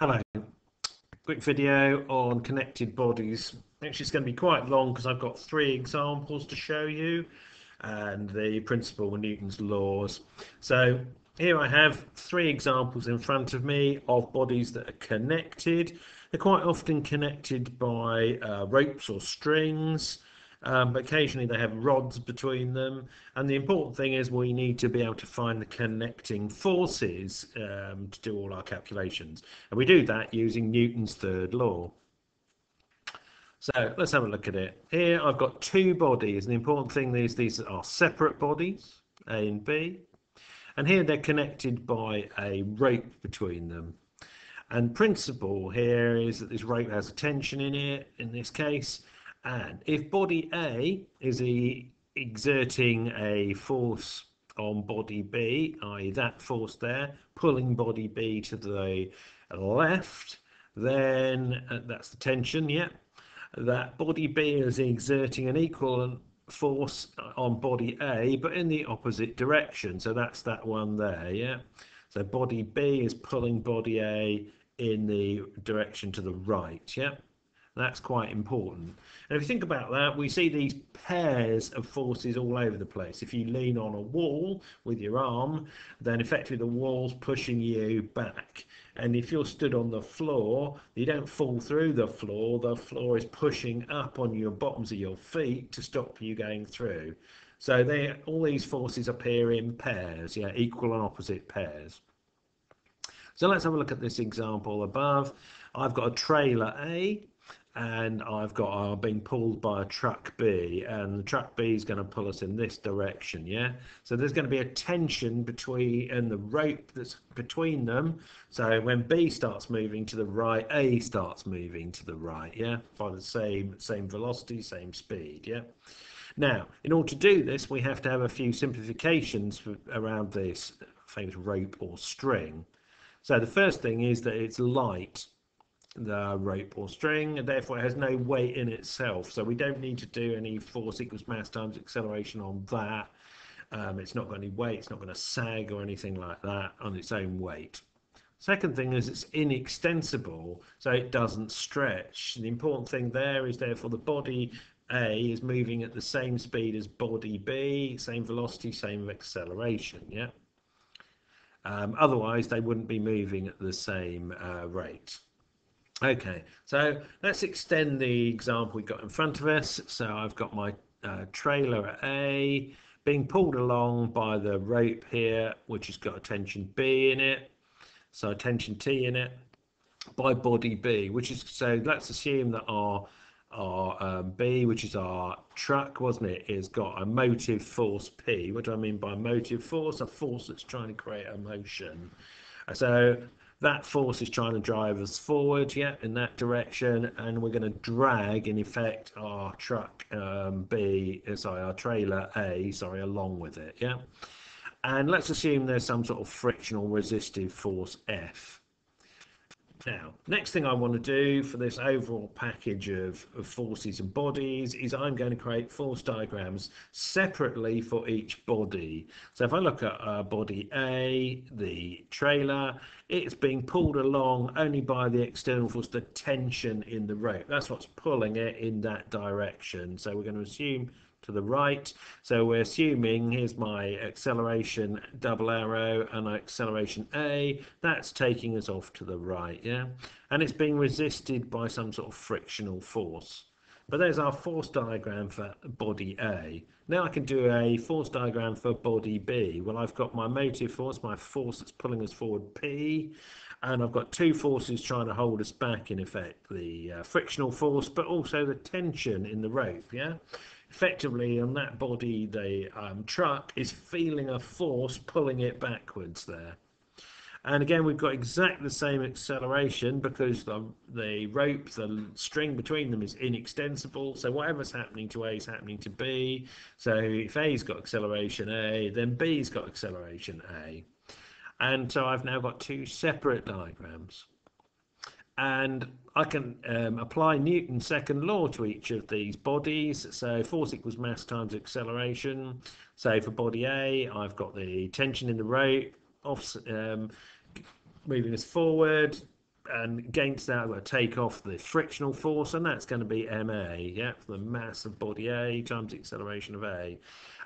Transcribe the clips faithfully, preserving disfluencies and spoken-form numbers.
Hello, quick video on connected bodies. Actually, it's going to be quite long because I've got three examples to show you and the principle of Newton's laws. So here I have three examples in front of me of bodies that are connected. They're quite often connected by uh, ropes or strings. Um, but occasionally they have rods between them, and the important thing is we need to be able to find the connecting forces um, to do all our calculations, and we do that using Newton's third law. So let's have a look at it. Here I've got two bodies, and the important thing is these are separate bodies, A and B, and here they're connected by a rope between them. And principle here is that this rope has a tension in it in this case. And if body A is e exerting a force on body B, that is that force there, pulling body B to the left, then uh, that's the tension, yeah. That body B is exerting an equal force on body A, but in the opposite direction. So that's that one there, yeah. So body B is pulling body A in the direction to the right, yeah. That's quite important. And if you think about that, we see these pairs of forces all over the place. If you lean on a wall with your arm, then effectively the wall's pushing you back. And if you're stood on the floor, you don't fall through the floor. The floor is pushing up on your bottoms of your feet to stop you going through. So they, all these forces appear in pairs, yeah, equal and opposite pairs. So let's have a look at this example above. I've got a trailer A, and I've got our uh, being pulled by a truck B, and the truck B is going to pull us in this direction, yeah. So there's going to be a tension between and the rope that's between them. So when B starts moving to the right, A starts moving to the right, yeah, by the same same velocity, same speed, yeah. Now, in order to do this, we have to have a few simplifications for, around this famous rope or string. So the first thing is that it's light, the rope or string, and therefore it has no weight in itself, so we don't need to do any force equals mass times acceleration on that. Um, it's not got any weight, it's not going to sag or anything like that on its own weight. Second thing is it's inextensible, so it doesn't stretch. The important thing there is therefore the body A is moving at the same speed as body B, same velocity, same acceleration, yeah. Um, otherwise they wouldn't be moving at the same uh, rate. Okay, so let's extend the example we've got in front of us. So I've got my uh, trailer A being pulled along by the rope here, which has got a tension B in it, so a tension T in it, by body B, which is, so let's assume that our, our um, B, which is our truck, wasn't it, has got a motive force P. What do I mean by motive force? A force that's trying to create a motion. So that force is trying to drive us forward, yeah, in that direction, and we're going to drag, in effect, our truck um, B, sorry, our trailer A, sorry, along with it, yeah. And let's assume there's some sort of frictional resistive force F. Now, next thing I want to do for this overall package of, of forces and bodies is I'm going to create force diagrams separately for each body. So if I look at uh, body A, the trailer, it's being pulled along only by the external force, the tension in the rope. That's what's pulling it in that direction. So we're going to assume to the right. So we're assuming here's my acceleration double arrow and acceleration A, that's taking us off to the right, yeah, and it's being resisted by some sort of frictional force. But there's our force diagram for body A. Now I can do a force diagram for body B. Well, I've got my motive force, my force that's pulling us forward, P, and I've got two forces trying to hold us back, in effect, the uh, frictional force but also the tension in the rope, yeah. Effectively, on that body, the um, truck is feeling a force pulling it backwards there. And again, we've got exactly the same acceleration because the, the rope, the string between them is inextensible. So whatever's happening to A is happening to B. So if A's got acceleration A, then B's got acceleration A. And so I've now got two separate diagrams. And I can um, apply Newton's second law to each of these bodies. So force equals mass times acceleration. So for body A, I've got the tension in the rope off, um, moving us forward, and against that I've got to take off the frictional force, and that's going to be ma, yeah, for the mass of body A times the acceleration of A.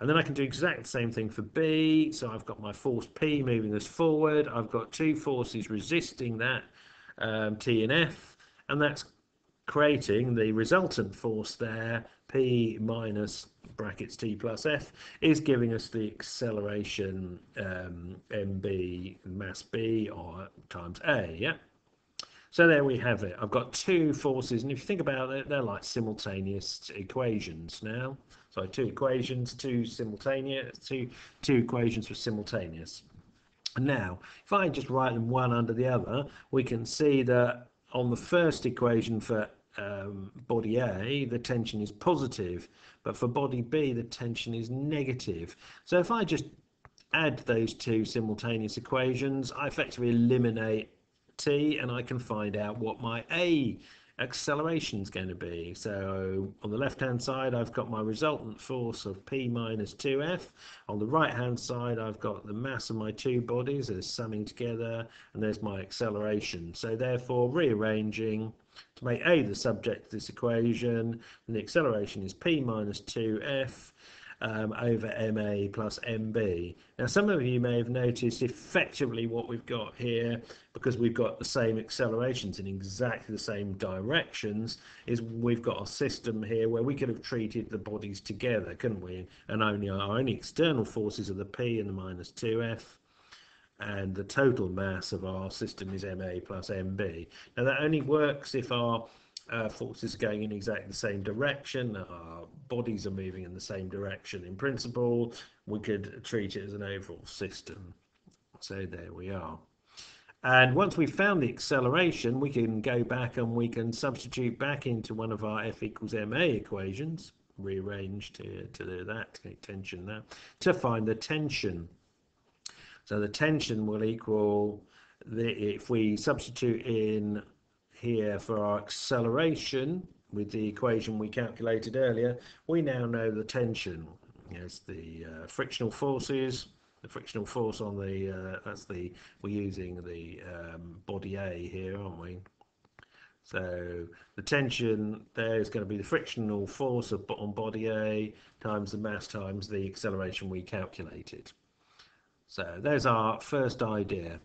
And then I can do exact same thing for B, so I've got my force P moving this forward, I've got two forces resisting that, um, T and F, and that's creating the resultant force there, P minus brackets T plus F, is giving us the acceleration um, M B, mass B, or times A, yeah? So there we have it. I've got two forces, and if you think about it, they're like simultaneous equations now. So two equations, two simultaneous, two, two equations for simultaneous. And now, if I just write them one under the other, we can see that on the first equation for um, body A, the tension is positive, but for body B, the tension is negative. So if I just add those two simultaneous equations, I effectively eliminate T, and I can find out what my A acceleration is going to be. So on the left hand side I've got my resultant force of P minus two F, on the right hand side I've got the mass of my two bodies, they're summing together, and there's my acceleration. So therefore, rearranging to make A the subject of this equation, and the acceleration is P minus two F Um, over M A plus M B. Now some of you may have noticed effectively what we've got here, because we've got the same accelerations in exactly the same directions, is we've got a system here where we could have treated the bodies together, couldn't we? And only our only external forces are the P and the minus two F, and the total mass of our system is M A plus M B. Now that only works if our Uh, forces are going in exactly the same direction, our bodies are moving in the same direction. In principle, we could treat it as an overall system. So there we are. And once we've found the acceleration, we can go back and we can substitute back into one of our F equals M A equations, rearrange to, to do that, to get tension there, to find the tension. So the tension will equal, the, if we substitute in here for our acceleration with the equation we calculated earlier, we now know the tension. Yes, the uh, frictional forces, the frictional force on the uh, that's the we're using the um, body A here, aren't we? So the tension there is going to be the frictional force of, on body A times the mass times the acceleration we calculated. So there's our first idea.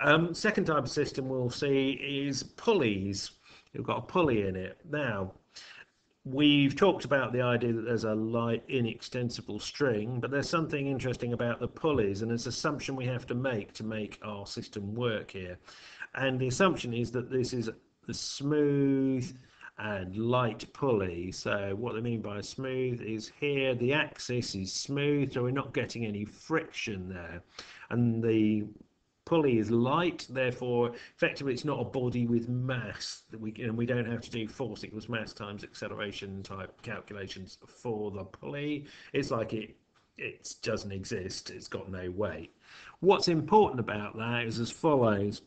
Um, second type of system we'll see is pulleys. You've got a pulley in it. Now, we've talked about the idea that there's a light inextensible string, but there's something interesting about the pulleys, and it's an assumption we have to make to make our system work here. And the assumption is that this is the smooth and light pulley. So what they mean by smooth is here the axis is smooth, so we're not getting any friction there, and the pulley is light, therefore effectively it's not a body with mass, that we and we don't have to do force equals mass times acceleration type calculations for the pulley. It's like it it doesn't exist, it's got no weight. What's important about that is as follows,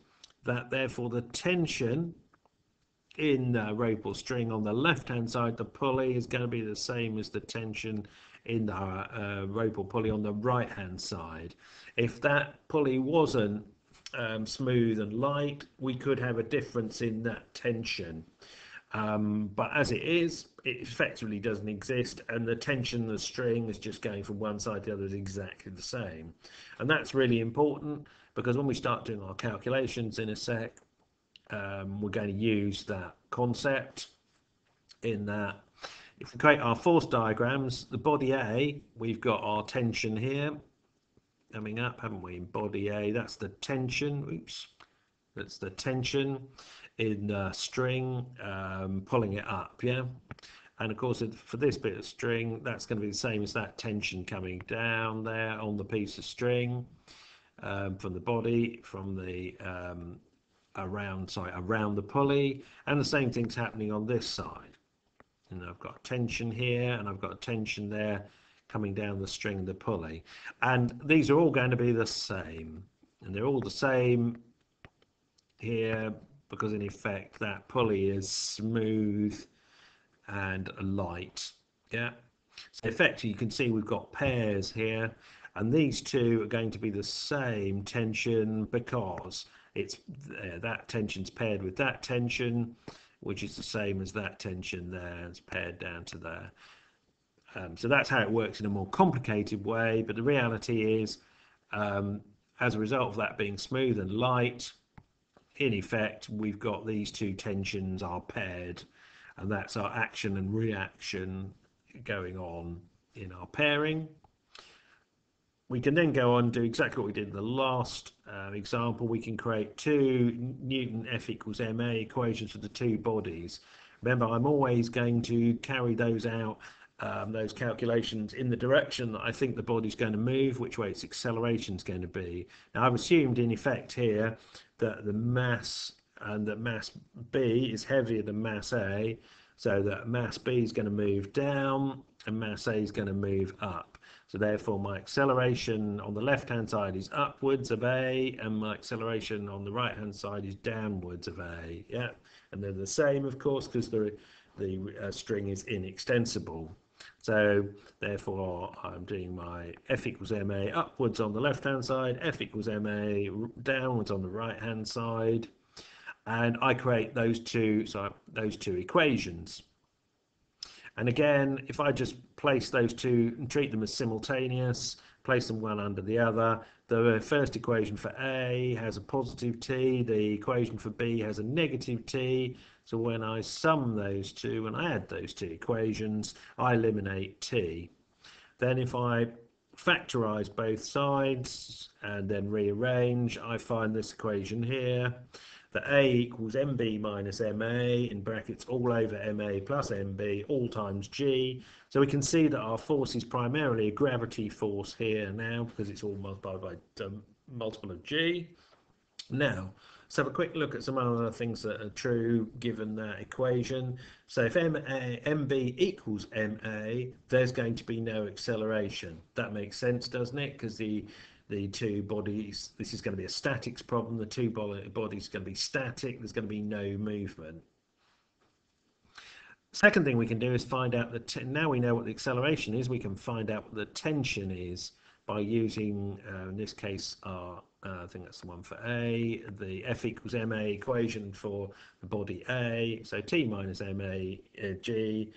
that therefore the tension in the rope or string on the left hand side, the pulley, is going to be the same as the tension in the uh, rope or pulley on the right hand side. If that pulley wasn't um, smooth and light, we could have a difference in that tension, um, but as it is, it effectively doesn't exist, and the tension of the string is just going from one side to the other is exactly the same. And that's really important, because when we start doing our calculations in a sec, um, we're going to use that concept in that. If we create our force diagrams, the body A, we've got our tension here coming up, haven't we? In body A, that's the tension. Oops, that's the tension in the string, um, pulling it up, yeah. And of course, for this bit of string, that's going to be the same as that tension coming down there on the piece of string um, from the body, from the um, around, sorry, around the pulley, and the same thing's happening on this side. And I've got tension here, and I've got tension there coming down the string of the pulley. And these are all going to be the same. And they're all the same here, because in effect that pulley is smooth and light. Yeah. So effectively you can see we've got pairs here, and these two are going to be the same tension because it's uh, that tension's paired with that tension, which is the same as that tension there. It's paired down to there. Um, so that's how it works in a more complicated way. But the reality is, um, as a result of that being smooth and light, in effect, we've got these two tensions are paired, and that's our action and reaction going on in our pairing. We can then go on and do exactly what we did in the last uh, example. We can create two Newton F equals ma equations for the two bodies. Remember, I'm always going to carry those out, um, those calculations, in the direction that I think the body's going to move, which way its acceleration is going to be. Now, I've assumed in effect here that the mass and that mass B is heavier than mass A, so that mass B is going to move down and mass A is going to move up. So therefore my acceleration on the left hand side is upwards of A, and my acceleration on the right hand side is downwards of A. Yeah, and they're the same, of course, because the, the uh, string is inextensible. So therefore I'm doing my F equals ma upwards on the left hand side, F equals ma downwards on the right hand side, and I create those two, so those two equations. And again, if I just place those two and treat them as simultaneous, place them one under the other, the first equation for A has a positive t, the equation for B has a negative t. So when I sum those two, when I add those two equations, I eliminate t. Then if I factorize both sides and then rearrange, I find this equation here. That A equals M B minus M A, in brackets all over M A plus M B, all times G. So we can see that our force is primarily a gravity force here now, because it's all multiplied by um, multiple of G. Now, let's have a quick look at some other things that are true given that equation. So if M B equals M A, there's going to be no acceleration. That makes sense, doesn't it? Because the The two bodies, this is going to be a statics problem, the two bodies are going to be static, there's going to be no movement. Second thing we can do is find out, the now we know what the acceleration is, we can find out what the tension is by using, uh, in this case, our, uh, I think that's the one for A, the F equals ma equation for the body A, so T minus ma, uh, G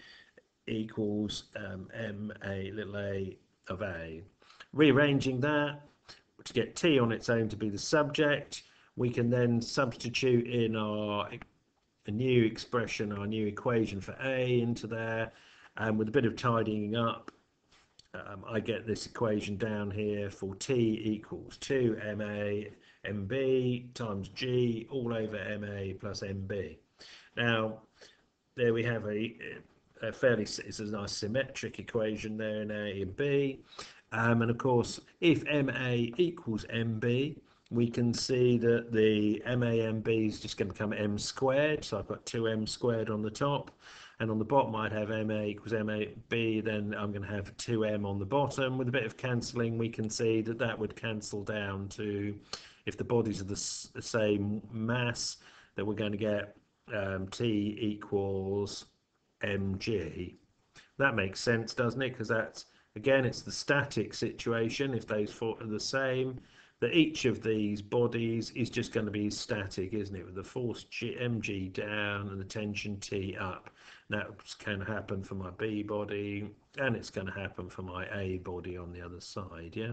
equals um, ma little a of A. Rearranging that to get t on its own to be the subject, we can then substitute in our a new expression, our new equation for A into there, and with a bit of tidying up, um, I get this equation down here for t equals two M A M B times G all over M A plus M B. Now, there we have a, a fairly, it's a nice symmetric equation there in A and B. Um, and of course, if M A equals M B, we can see that the M A M B is just going to become M squared. So I've got two M squared on the top, and on the bottom I'd have M A equals M A B, then I'm going to have two M on the bottom. With a bit of cancelling, we can see that that would cancel down to, if the bodies are the, s the same mass, that we're going to get um, T equals M G. That makes sense, doesn't it? Because that's, again, it's the static situation. If those four are the same, that each of these bodies is just going to be static, isn't it? With the force G, M G down and the tension T up. That can happen for my B body, and it's going to happen for my A body on the other side, yeah?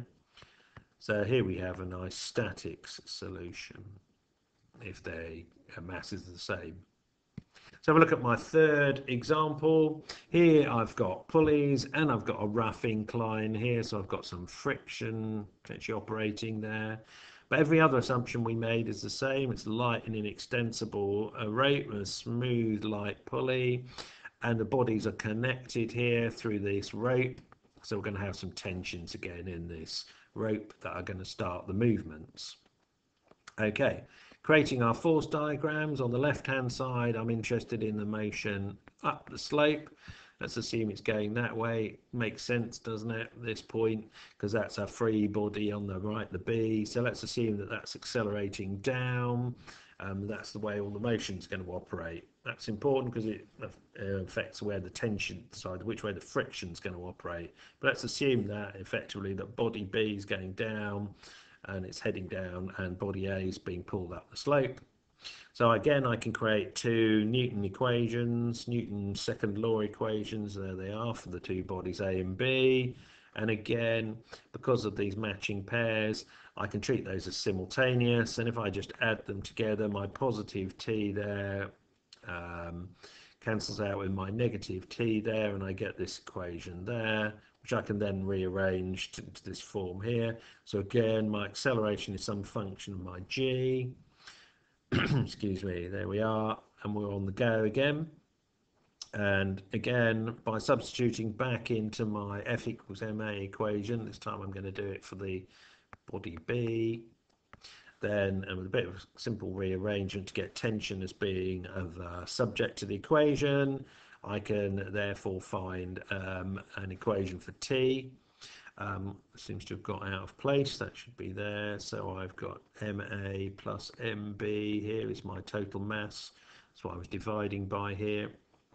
So here we have a nice statics solution if their mass is the same. So have a look at my third example. Here I've got pulleys and I've got a rough incline here, so I've got some friction actually operating there. But every other assumption we made is the same. It's light and inextensible array with a smooth light pulley, and the bodies are connected here through this rope. So we're going to have some tensions again in this rope that are going to start the movements. Okay. Creating our force diagrams. On the left-hand side, I'm interested in the motion up the slope. Let's assume it's going that way. Makes sense, doesn't it, at this point? Because that's our free body on the right, the B. So let's assume that that's accelerating down. Um, that's the way all the motion is going to operate. That's important because it affects where the tension side, which way the friction is going to operate. But let's assume that effectively that body B is going down and it's heading down, and body A is being pulled up the slope. So again, I can create two Newton equations, Newton's second law equations, there they are, for the two bodies A and B. And again, because of these matching pairs, I can treat those as simultaneous, and if I just add them together, my positive t there um, cancels out with my negative t there, and I get this equation there, which I can then rearrange to, to this form here. So again, my acceleration is some function of my g. Excuse me, there we are, and we're on the go again. And again, by substituting back into my F equals ma equation, this time I'm going to do it for the body B, then, and with a bit of a simple rearrangement to get tension as being of uh, subject to the equation, I can therefore find um, an equation for T. Um, seems to have got out of place, that should be there. So I've got ma plus mb, here is my total mass, that's what I was dividing by here,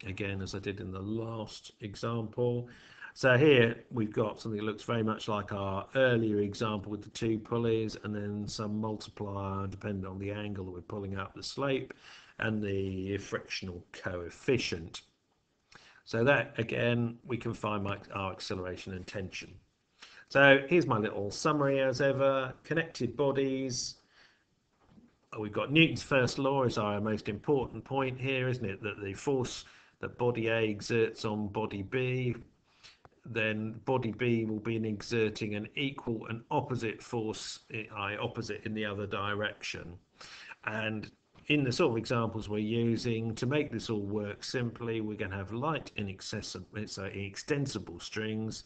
again as I did in the last example. So here we've got something that looks very much like our earlier example with the two pulleys, and then some multiplier depending on the angle that we're pulling up the slope, and the frictional coefficient. So that again, we can find my, our acceleration and tension. So here's my little summary as ever. Connected bodies. We've got Newton's first law is our most important point here, isn't it? That the force that body A exerts on body B, then body B will be exerting an equal and opposite force, I opposite in the other direction. And in the sort of examples we're using, to make this all work simply, we're going to have light inaccessible, so extensible strings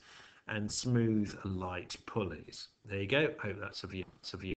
and smooth light pulleys. There you go. Hope that's of use.